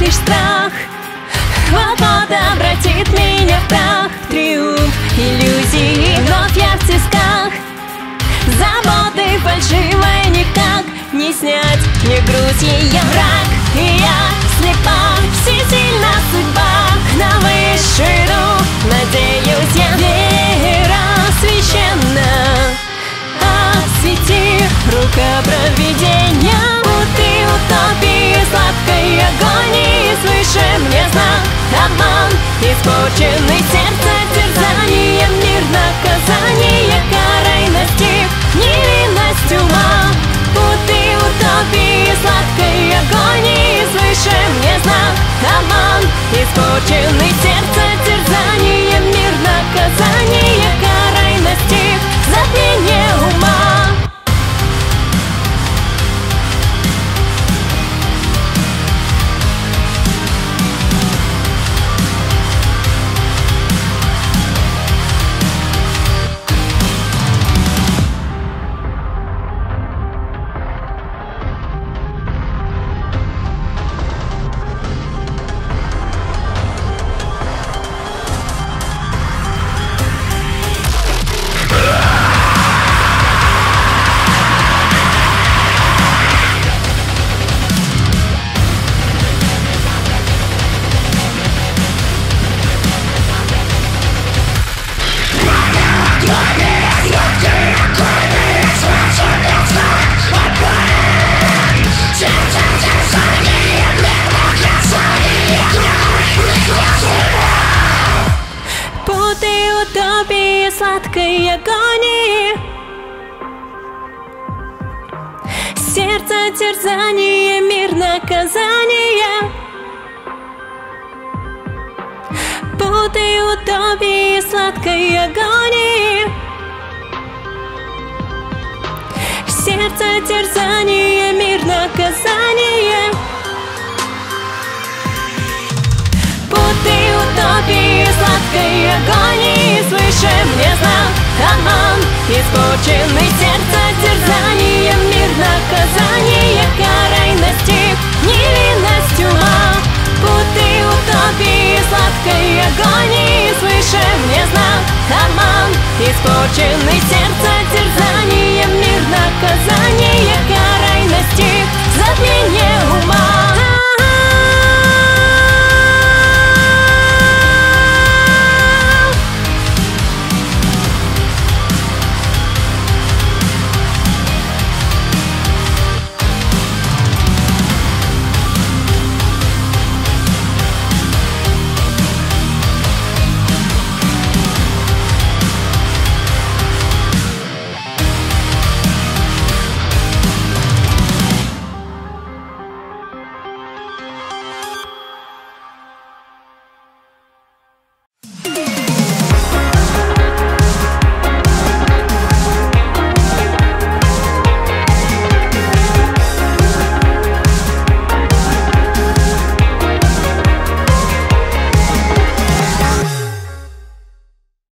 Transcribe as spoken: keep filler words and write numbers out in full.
лишь страх. Свобода обратит меня в прах. Триумф иллюзии, вновь я в тисках. Заботы фальшивой никак не снять, не груз ее враг. И я слепа, всесильна судьба, на вышину надеюсь я. Вера священна, освети рука провидения. Утри утопии сладкой агонии, свыше мне знак, обман, испорченный сердце терзание, мир наказание, карой настиг невинность ума. Путы утопии сладкой агонии, свыше мне знак, обман, испорченный сердце терзание, мир наказание, карой настиг затмение ума. Терзание, мир наказания, путы утопии сладкой агонии. Сердце терзание, мир наказание, путы утопии сладкой агонии. Свыше мне знак, обман, испорченный сердце терзание, мир наказание, карой настиг невинность ума. Путы утопии сладкой агонии, свыше мне знак, обман, испорченный сердце